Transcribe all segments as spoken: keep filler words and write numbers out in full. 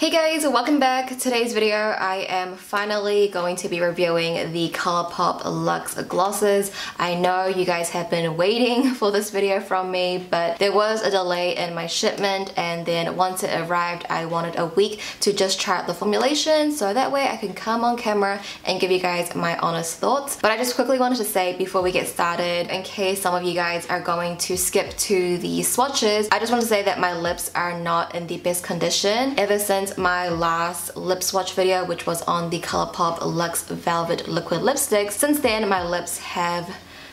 Hey guys, welcome back. Today's video I am finally going to be reviewing the Colourpop Luxe glosses. I know you guys have been waiting for this video from me, but there was a delay in my shipment, and then once it arrived I wanted a week to just try out the formulation so that way I can come on camera and give you guys my honest thoughts. But I just quickly wanted to say before we get started, in case some of you guys are going to skip to the swatches, I just want to say that my lips are not in the best condition ever since my last lip swatch video, which was on the Colourpop Luxe Velvet Liquid Lipstick. Since then my lips have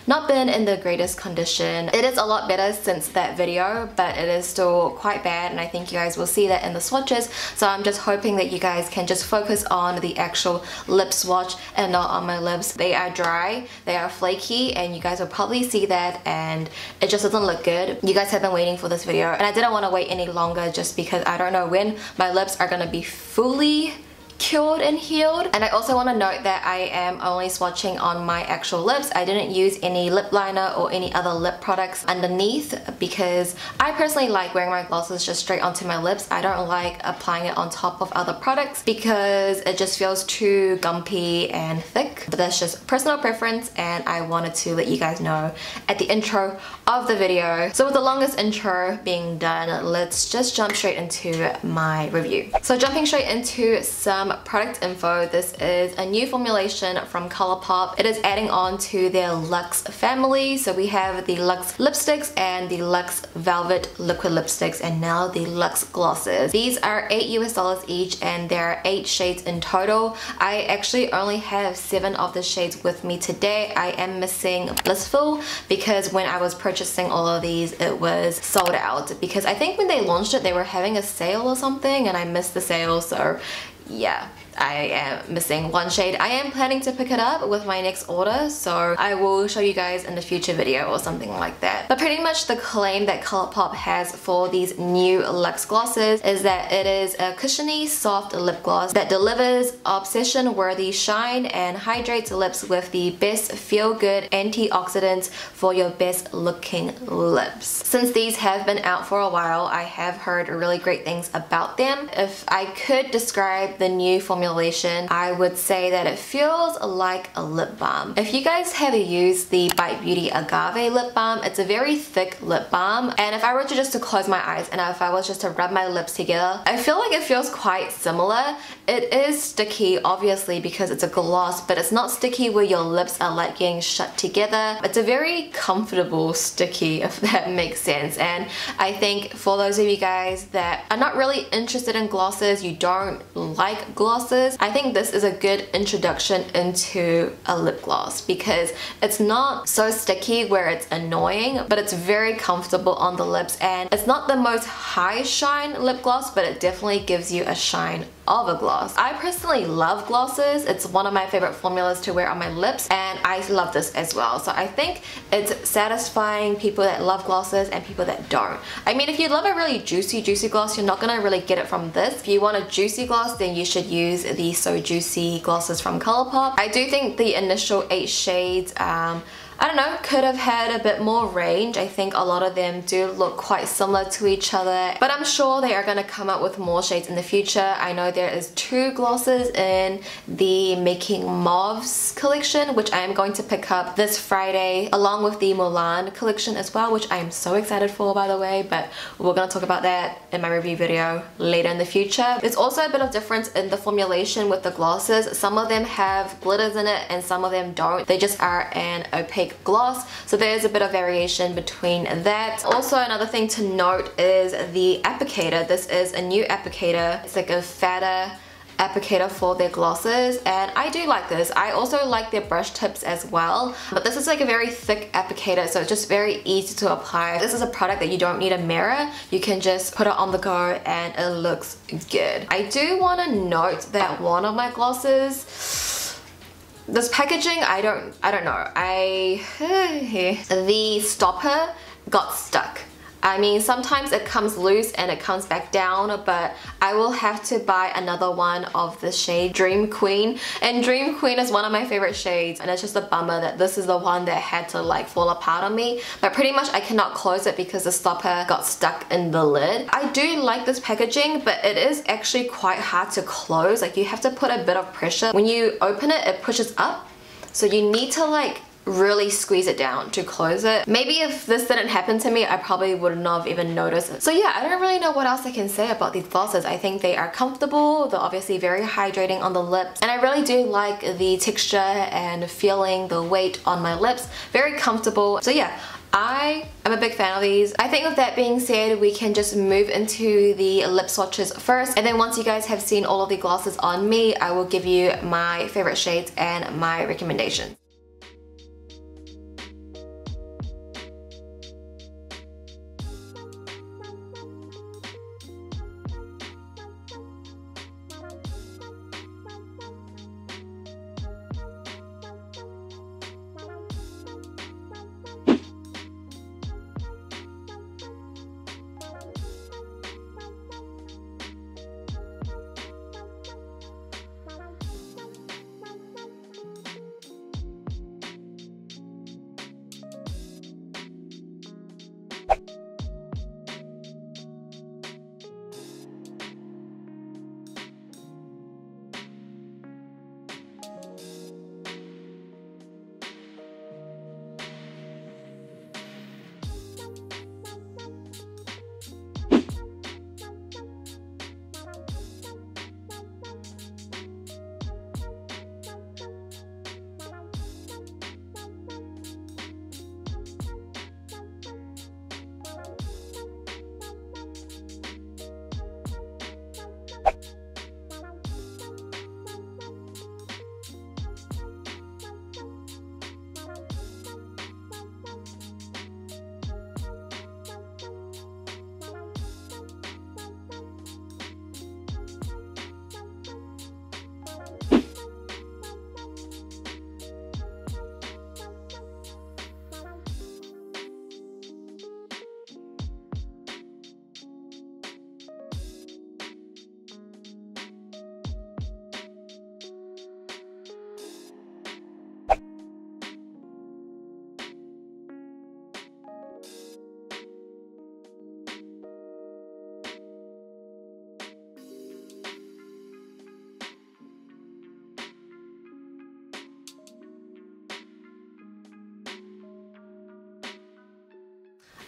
not been in the greatest condition. It is a lot better since that video, but it is still quite bad, and I think you guys will see that in the swatches. So I'm just hoping that you guys can just focus on the actual lip swatch and not on my lips. They are dry, they are flaky, and you guys will probably see that, and it just doesn't look good. You guys have been waiting for this video, and I didn't want to wait any longer just because I don't know when my lips are gonna be fully cured and healed. And I also want to note that I am only swatching on my actual lips. I didn't use any lip liner or any other lip products underneath because I personally like wearing my glosses just straight onto my lips. I don't like applying it on top of other products because it just feels too gumpy and thick. But that's just personal preference, and I wanted to let you guys know at the intro of the video. So with the longest intro being done, let's just jump straight into my review. So jumping straight into some product info, this is a new formulation from Colourpop. It is adding on to their Luxe family. So we have the Luxe lipsticks and the Luxe velvet liquid lipsticks, and now the Luxe glosses. These are eight US dollars each, and there are eight shades in total. I actually only have seven of the shades with me today. I am missing Blissful because when I was purchasing all of these it was sold out, because I think when they launched it they were having a sale or something and I missed the sale. So yeah, I am missing one shade. I am planning to pick it up with my next order, so I will show you guys in a future video or something like that. But pretty much the claim that Colourpop has for these new Luxe glosses is that it is a cushiony, soft lip gloss that delivers obsession-worthy shine and hydrates lips with the best feel-good antioxidants for your best-looking lips. Since these have been out for a while, I have heard really great things about them. If I could describe the new formulation, I would say that it feels like a lip balm. If you guys have used the Bite Beauty Agave lip balm, it's a very thick lip balm, and if I were to just to close my eyes and if I was just to rub my lips together, I feel like it feels quite similar. It is sticky obviously because it's a gloss, but it's not sticky where your lips are like getting shut together. It's a very comfortable sticky, if that makes sense. And I think for those of you guys that are not really interested in glosses, you don't like glosses, I think this is a good introduction into a lip gloss because it's not so sticky where it's annoying, but it's very comfortable on the lips, and it's not the most high shine lip gloss, but it definitely gives you a shine of a gloss. I personally love glosses. It's one of my favorite formulas to wear on my lips, and I love this as well. So I think it's satisfying people that love glosses and people that don't. I mean, if you love a really juicy juicy gloss, you're not gonna really get it from this. If you want a juicy gloss, then you should use the So Juicy glosses from Colourpop. I do think the initial eight shades, um, I don't know, could have had a bit more range. I think a lot of them do look quite similar to each other, but I'm sure they are going to come up with more shades in the future. I know there is two glosses in the Making Mauves collection, which I am going to pick up this Friday, along with the Mulan collection as well, which I am so excited for, by the way, but we're going to talk about that in my review video later in the future. There's also a bit of difference in the formulation with the glosses. Some of them have glitters in it and some of them don't. They just are an opaque gloss, so there's a bit of variation between that. Also, another thing to note is the applicator. This is a new applicator. It's like a fatter applicator for their glosses, and I do like this. I also like their brush tips as well, but this is like a very thick applicator, so it's just very easy to apply. This is a product that you don't need a mirror. You can just put it on the go and it looks good. I do want to note that one of my glosses, this packaging, I don't I don't know, I the stopper got stuck. I mean, sometimes it comes loose and it comes back down, but I will have to buy another one of the shade Dream Queen. And Dream Queen is one of my favorite shades, and it's just a bummer that this is the one that had to like fall apart on me. But pretty much I cannot close it because the stopper got stuck in the lid. I do like this packaging, but it is actually quite hard to close. Like, you have to put a bit of pressure. When you open it, it pushes up, so you need to like really squeeze it down to close it. Maybe if this didn't happen to me, I probably would not have even noticed it. So yeah, I don't really know what else I can say about these glosses. I think they are comfortable, they're obviously very hydrating on the lips, and I really do like the texture and feeling the weight on my lips. Very comfortable. So yeah, I am a big fan of these. I think with that being said, we can just move into the lip swatches first, and then once you guys have seen all of the glosses on me, I will give you my favorite shades and my recommendations.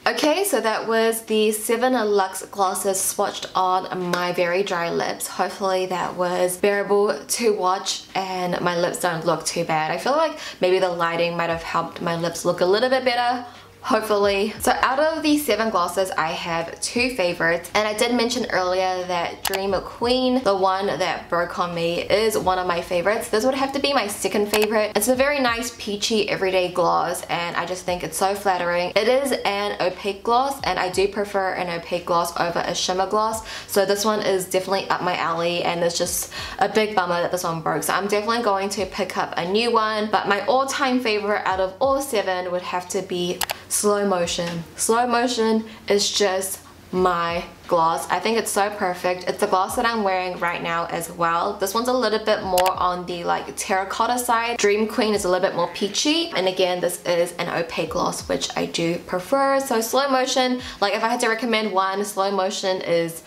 Okay, so that was the seven Luxe glosses swatched on my very dry lips. Hopefully that was bearable to watch and my lips don't look too bad. I feel like maybe the lighting might have helped my lips look a little bit better. Hopefully. So out of the seven glosses, I have two favorites, and I did mention earlier that Dream Queen, the one that broke on me, is one of my favorites. This would have to be my second favorite. It's a very nice peachy everyday gloss, and I just think it's so flattering. It is an opaque gloss, and I do prefer an opaque gloss over a shimmer gloss, so this one is definitely up my alley, and it's just a big bummer that this one broke. So I'm definitely going to pick up a new one, but my all-time favorite out of all seven would have to be Slow Motion. Slow Motion is just my gloss. I think it's so perfect. It's the gloss that I'm wearing right now as well. This one's a little bit more on the like terracotta side. Dream Queen is a little bit more peachy, and again, this is an opaque gloss, which I do prefer. So Slow Motion, like if I had to recommend one, Slow Motion is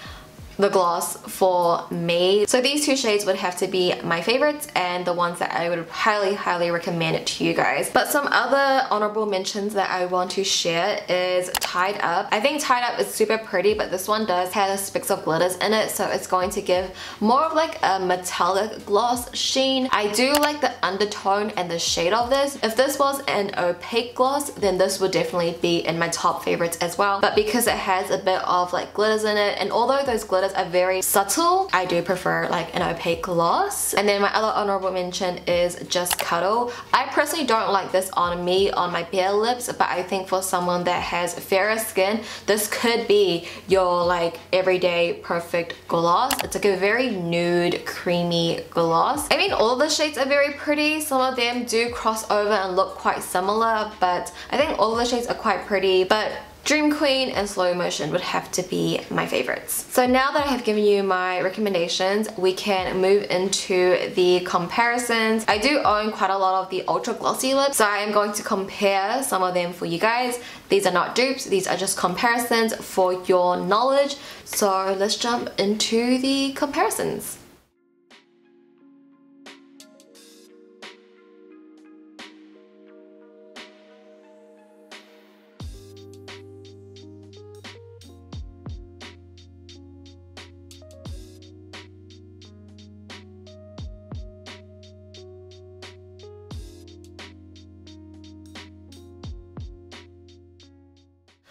the gloss for me. So these two shades would have to be my favorites and the ones that I would highly highly recommend to you guys. But some other honorable mentions that I want to share is Tied Up. I think Tied Up is super pretty, but this one does have specks of glitters in it, so it's going to give more of like a metallic gloss sheen. I do like the undertone and the shade of this. If this was an opaque gloss, then this would definitely be in my top favorites as well, but because it has a bit of like glitters in it, and although those glitters are very subtle, I do prefer like an opaque gloss. And then my other honorable mention is Just Cuddle. I personally don't like this on me, on my bare lips, but I think for someone that has fairer skin, this could be your like everyday perfect gloss. It's like a very nude, creamy gloss. I mean, all the shades are very pretty. Some of them do cross over and look quite similar, but I think all the shades are quite pretty. But Dream Queen and Slow Motion would have to be my favorites. So now that I have given you my recommendations, we can move into the comparisons. I do own quite a lot of the ultra glossy lips, so I am going to compare some of them for you guys. These are not dupes, these are just comparisons for your knowledge. So let's jump into the comparisons.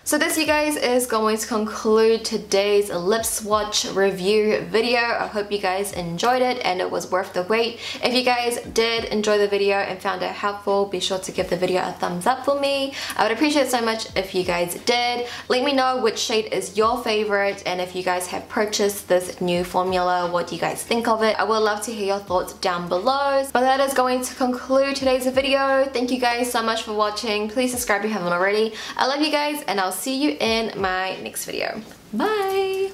So this, you guys, is going to conclude today's lip swatch review video. I hope you guys enjoyed it and it was worth the wait. If you guys did enjoy the video and found it helpful, be sure to give the video a thumbs up for me. I would appreciate it so much if you guys did. Let me know which shade is your favorite, and if you guys have purchased this new formula, what do you guys think of it? I would love to hear your thoughts down below. But that is going to conclude today's video. Thank you guys so much for watching. Please subscribe if you haven't already. I love you guys, and I'll see you in my next video. Bye!